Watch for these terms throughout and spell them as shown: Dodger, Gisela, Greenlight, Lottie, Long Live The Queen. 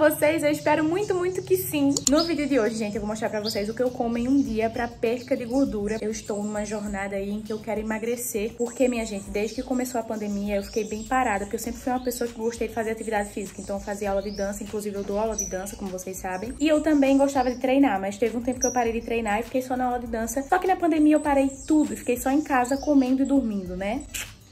vocês? Eu espero muito, muito que sim. No vídeo de hoje, gente, eu vou mostrar pra vocês o que eu como em um dia pra perca de gordura. Eu estou numa jornada aí em que eu quero emagrecer, porque, minha gente, desde que começou a pandemia, eu fiquei bem parada, porque eu sempre fui uma pessoa que gostei de fazer atividade física, então eu fazia aula de dança, inclusive eu dou aula de dança, como vocês sabem, e eu também gostava de treinar, mas teve um tempo que eu parei de treinar e fiquei só na aula de dança, só que na pandemia eu parei tudo, fiquei só em casa comendo e dormindo, né?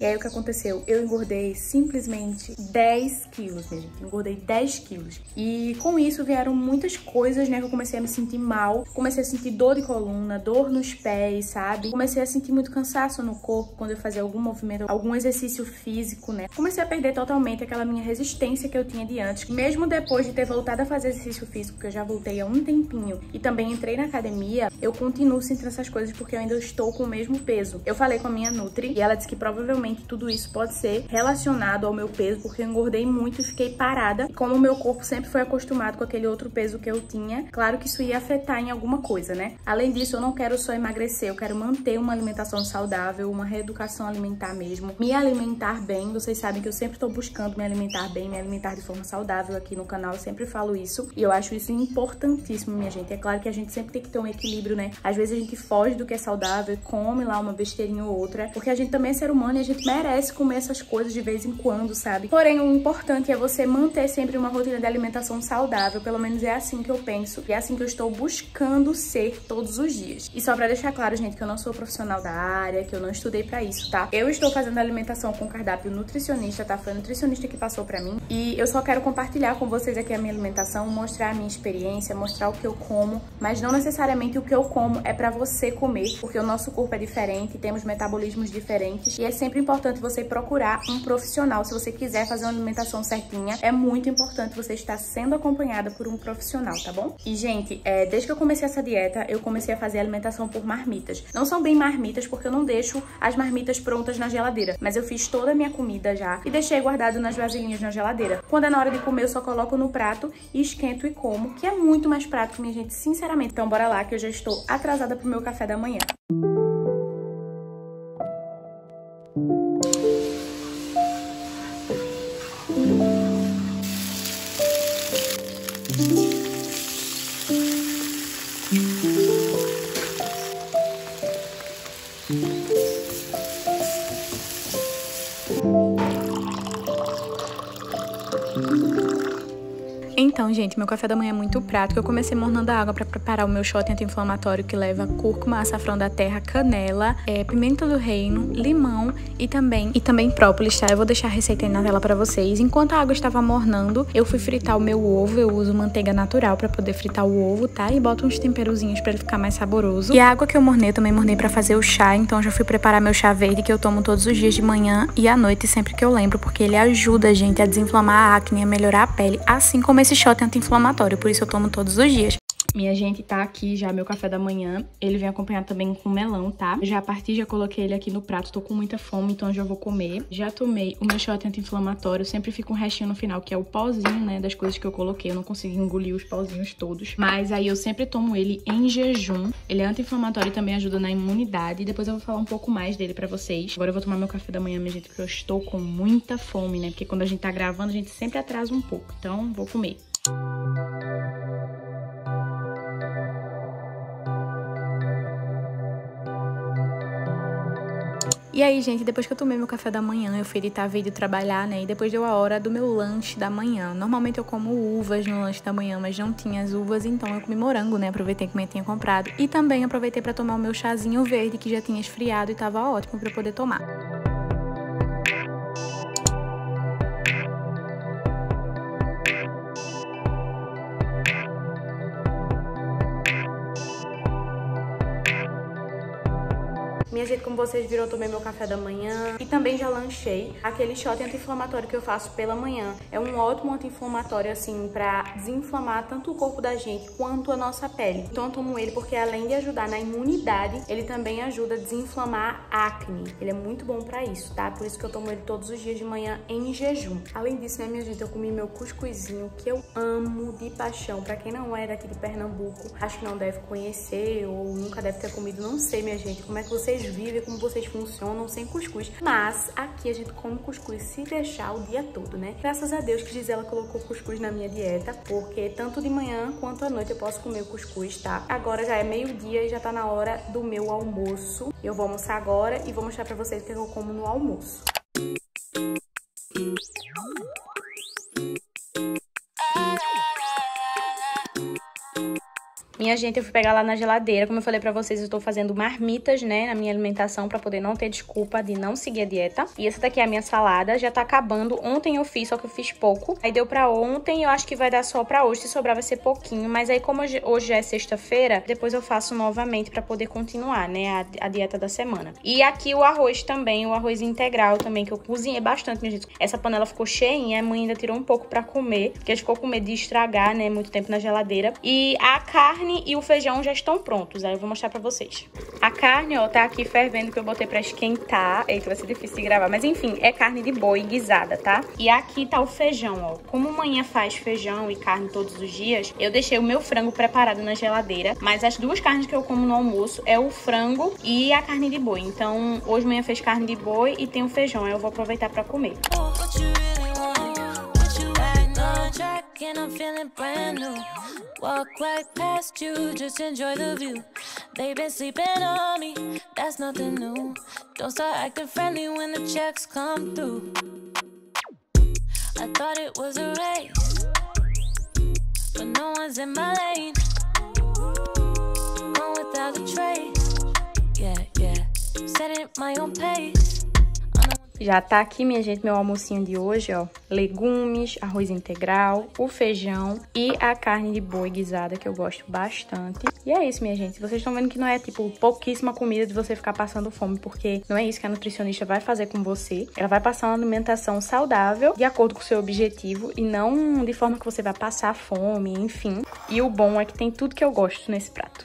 E aí o que aconteceu? Eu engordei simplesmente 10 quilos, minha gente. Engordei 10 quilos. E com isso vieram muitas coisas, né? Que eu comecei a me sentir mal. Comecei a sentir dor de coluna, dor nos pés, sabe? Comecei a sentir muito cansaço no corpo quando eu fazia algum movimento, algum exercício físico, né? Comecei a perder totalmente aquela minha resistência que eu tinha de antes. Mesmo depois de ter voltado a fazer exercício físico, que eu já voltei há um tempinho, e também entrei na academia, eu continuo sentindo essas coisas porque eu ainda estou com o mesmo peso. Eu falei com a minha nutri e ela disse que provavelmente tudo isso pode ser relacionado ao meu peso, porque eu engordei muito e fiquei parada. E como o meu corpo sempre foi acostumado com aquele outro peso que eu tinha, claro que isso ia afetar em alguma coisa, né? Além disso, eu não quero só emagrecer, eu quero manter uma alimentação saudável, uma reeducação alimentar mesmo, me alimentar bem. Vocês sabem que eu sempre tô buscando me alimentar bem, me alimentar de forma saudável aqui no canal, eu sempre falo isso. E eu acho isso importantíssimo, minha gente. É claro que a gente sempre tem que ter um equilíbrio, né? Às vezes a gente foge do que é saudável e come lá uma besteirinha ou outra, porque a gente também é ser humano e a gente merece comer essas coisas de vez em quando, sabe? Porém, o importante é você manter sempre uma rotina de alimentação saudável, pelo menos é assim que eu penso, e é assim que eu estou buscando ser todos os dias. E só pra deixar claro, gente, que eu não sou profissional da área, que eu não estudei pra isso, tá? Eu estou fazendo alimentação com cardápio nutricionista, tá? Foi a nutricionista que passou pra mim, e eu só quero compartilhar com vocês aqui a minha alimentação, mostrar a minha experiência, mostrar o que eu como, mas não necessariamente o que eu como é pra você comer, porque o nosso corpo é diferente, temos metabolismos diferentes, e é sempre importante você procurar um profissional. Se você quiser fazer uma alimentação certinha, é muito importante você estar sendo acompanhada por um profissional, tá bom? E, gente, desde que eu comecei essa dieta, eu comecei a fazer alimentação por marmitas. Não são bem marmitas, porque eu não deixo as marmitas prontas na geladeira, mas eu fiz toda a minha comida já e deixei guardado nas vasilhinhas na geladeira. Quando é na hora de comer, eu só coloco no prato e esquento e como, que é muito mais prático, minha gente, sinceramente. Então, bora lá, que eu já estou atrasada pro meu café da manhã. Então, gente, meu café da manhã é muito prático. Eu comecei mornando a água para preparar o meu shot anti-inflamatório que leva cúrcuma, açafrão da terra, canela, pimenta do reino, limão e também própolis, tá? Eu vou deixar a receita aí na tela para vocês. Enquanto a água estava mornando, eu fui fritar o meu ovo. Eu uso manteiga natural para poder fritar o ovo, tá? E boto uns temperozinhos para ele ficar mais saboroso. E a água que eu mornei, eu também mornei para fazer o chá. Então, já fui preparar meu chá verde que eu tomo todos os dias de manhã e à noite, sempre que eu lembro, porque ele ajuda a gente a desinflamar a acne, a melhorar a pele, assim como esse chá anti-inflamatório, por isso eu tomo todos os dias. Minha gente, tá aqui já meu café da manhã. Ele vem acompanhado também com melão, tá? Já parti, já coloquei ele aqui no prato. Tô com muita fome, então já vou comer. Já tomei o meu shot anti-inflamatório. Sempre fica um restinho no final, que é o pozinho, né? Das coisas que eu coloquei. Eu não consegui engolir os pozinhos todos. Mas aí eu sempre tomo ele em jejum. Ele é anti-inflamatório e também ajuda na imunidade. E depois eu vou falar um pouco mais dele pra vocês. Agora eu vou tomar meu café da manhã, minha gente, porque eu estou com muita fome, né? Porque quando a gente tá gravando, a gente sempre atrasa um pouco. Então, vou comer. E aí, gente, depois que eu tomei meu café da manhã, eu fui editar vídeo, trabalhar, né? E depois deu a hora do meu lanche da manhã. Normalmente eu como uvas no lanche da manhã, mas não tinha as uvas, então eu comi morango, né? Aproveitei que minha tinha comprado. E também aproveitei pra tomar o meu chazinho verde, que já tinha esfriado e tava ótimo pra eu poder tomar. Minha gente, como vocês viram, eu tomei meu café da manhã e também já lanchei. Aquele shot anti-inflamatório que eu faço pela manhã é um ótimo anti-inflamatório, assim, pra desinflamar tanto o corpo da gente quanto a nossa pele. Então eu tomo ele porque, além de ajudar na imunidade, ele também ajuda a desinflamar a acne. Ele é muito bom pra isso, tá? Por isso que eu tomo ele todos os dias de manhã em jejum. Além disso, né, minha gente, eu comi meu cuscuzinho, que eu amo de paixão. Pra quem não é daqui de Pernambuco, acho que não deve conhecer ou nunca deve ter comido. Não sei, minha gente, como é que vocês vivem, como vocês funcionam sem cuscuz. Mas aqui a gente come cuscuz se deixar o dia todo, né? Graças a Deus que Gisela colocou cuscuz na minha dieta, porque tanto de manhã quanto à noite eu posso comer cuscuz, tá? Agora já é meio-dia e já tá na hora do meu almoço. Eu vou almoçar agora e vou mostrar pra vocês o que eu como no almoço. Minha gente, eu fui pegar lá na geladeira, como eu falei pra vocês, eu tô fazendo marmitas, né, na minha alimentação, pra poder não ter desculpa de não seguir a dieta. E essa daqui é a minha salada, já tá acabando, ontem eu fiz, só que eu fiz pouco. Aí deu pra ontem, eu acho que vai dar só pra hoje, se sobrar vai ser pouquinho, mas aí como hoje já é sexta-feira, depois eu faço novamente pra poder continuar, né, a dieta da semana. E aqui o arroz também, o arroz integral também, que eu cozinhei bastante, minha gente. Essa panela ficou cheinha, a mãe ainda tirou um pouco pra comer, porque ela ficou com medo de estragar, né, muito tempo na geladeira. E a carne e o feijão já estão prontos, aí eu vou mostrar pra vocês. A carne, ó, tá aqui fervendo, que eu botei pra esquentar. Eita, vai ser difícil de gravar, mas enfim, é carne de boi guisada, tá? E aqui tá o feijão, ó. Como manhã faz feijão e carne todos os dias, eu deixei o meu frango preparado na geladeira, mas as duas carnes que eu como no almoço é o frango e a carne de boi. Então, hoje manhã fez carne de boi e tem o feijão, aí eu vou aproveitar pra comer. And I'm feeling brand new. Walk right past you, just enjoy the view. They've been sleeping on me, that's nothing new. Don't start acting friendly when the checks come through. I thought it was a race, but no one's in my lane. Gone without a trace, yeah, yeah. Setting my own pace. Já tá aqui, minha gente, meu almocinho de hoje, ó. Legumes, arroz integral, o feijão e a carne de boi guisada, que eu gosto bastante. E é isso, minha gente. Vocês estão vendo que não é, tipo, pouquíssima comida de você ficar passando fome, porque não é isso que a nutricionista vai fazer com você. Ela vai passar uma alimentação saudável, de acordo com o seu objetivo, e não de forma que você vai passar fome, enfim. E o bom é que tem tudo que eu gosto nesse prato.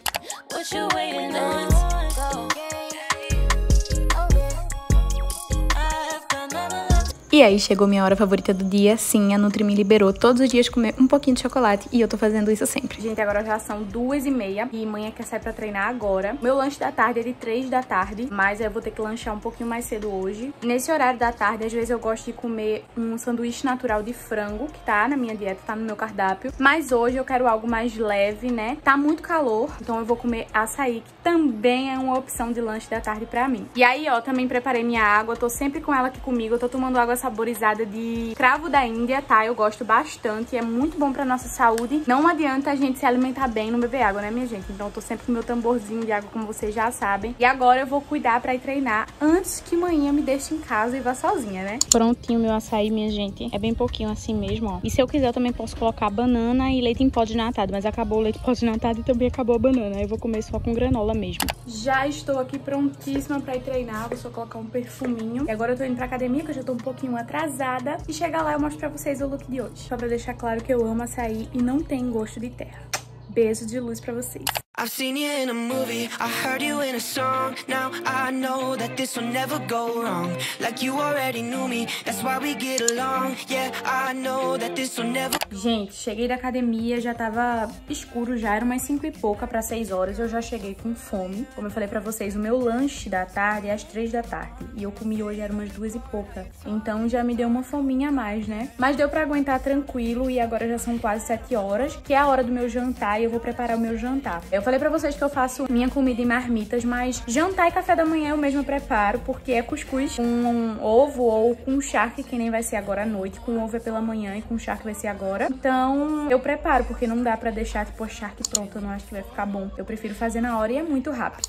E aí, chegou minha hora favorita do dia. Sim, a Nutri me liberou todos os dias comer um pouquinho de chocolate e eu tô fazendo isso sempre. Gente, agora já são 2h30 e manhã quer sair pra treinar agora. Meu lanche da tarde é de 3 da tarde, mas eu vou ter que lanchar um pouquinho mais cedo hoje. Nesse horário da tarde, às vezes eu gosto de comer um sanduíche natural de frango, que tá na minha dieta, tá no meu cardápio. Mas hoje eu quero algo mais leve, né? Tá muito calor, então eu vou comer açaí, que também é uma opção de lanche da tarde pra mim. E aí, ó, também preparei minha água, tô sempre com ela aqui comigo, eu tô tomando água saborizada de cravo da Índia, tá? Eu gosto bastante, é muito bom pra nossa saúde. Não adianta a gente se alimentar bem e não beber água, né, minha gente? Então eu tô sempre com meu tamborzinho de água, como vocês já sabem. E agora eu vou cuidar pra ir treinar antes que manhã me deixe em casa e vá sozinha, né? Prontinho meu açaí, minha gente. É bem pouquinho assim mesmo, ó. E se eu quiser, eu também posso colocar banana e leite em pó desnatado, mas acabou o leite em pó desnatado e também acabou a banana. Aí eu vou comer só com granola mesmo. Já estou aqui prontíssima pra ir treinar, vou só colocar um perfuminho. E agora eu tô indo pra academia, que eu já tô um pouquinho atrasada, e chegar lá eu mostro pra vocês o look de hoje. Só pra deixar claro que eu amo açaí e não tem gosto de terra. Beijo de luz pra vocês. I've seen you in a movie, I heard you in a song. Now I know that this will never go wrong. Like you already knew me, that's why we get along. Yeah, I know that this will never. Gente, cheguei da academia, já tava escuro já, era umas 5 e pouca pra 6 horas. Eu já cheguei com fome. Como eu falei pra vocês, o meu lanche da tarde é às 3 da tarde. E eu comi hoje, era umas 2 e pouca. Então já me deu uma fominha a mais, né? Mas deu pra aguentar tranquilo e agora já são quase 7 horas, que é a hora do meu jantar e eu vou preparar o meu jantar. Eu falei pra vocês que eu faço minha comida em marmitas, mas jantar e café da manhã eu mesma preparo, porque é cuscuz com um ovo ou com charque, que nem vai ser agora à noite. Com ovo é pela manhã e com charque vai ser agora. Então eu preparo, porque não dá pra deixar, tipo, a charque pronta, eu não acho que vai ficar bom. Eu prefiro fazer na hora e é muito rápido.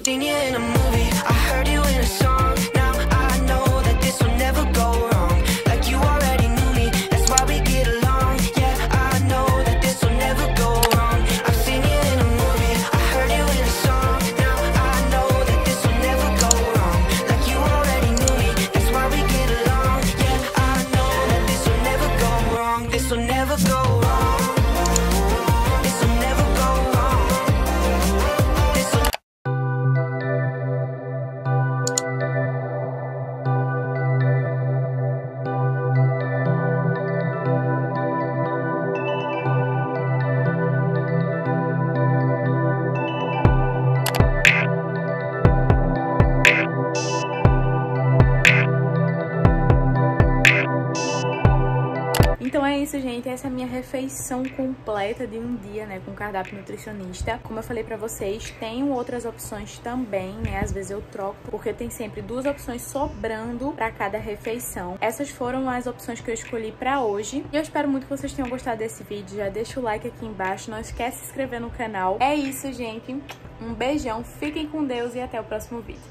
isso, gente, essa é a minha refeição completa de um dia, né, com cardápio nutricionista. Como eu falei pra vocês, tenho outras opções também, né, às vezes eu troco, porque tem sempre duas opções sobrando pra cada refeição. Essas foram as opções que eu escolhi pra hoje. E eu espero muito que vocês tenham gostado desse vídeo, já deixa o like aqui embaixo, não esquece de se inscrever no canal. É isso, gente, um beijão, fiquem com Deus e até o próximo vídeo.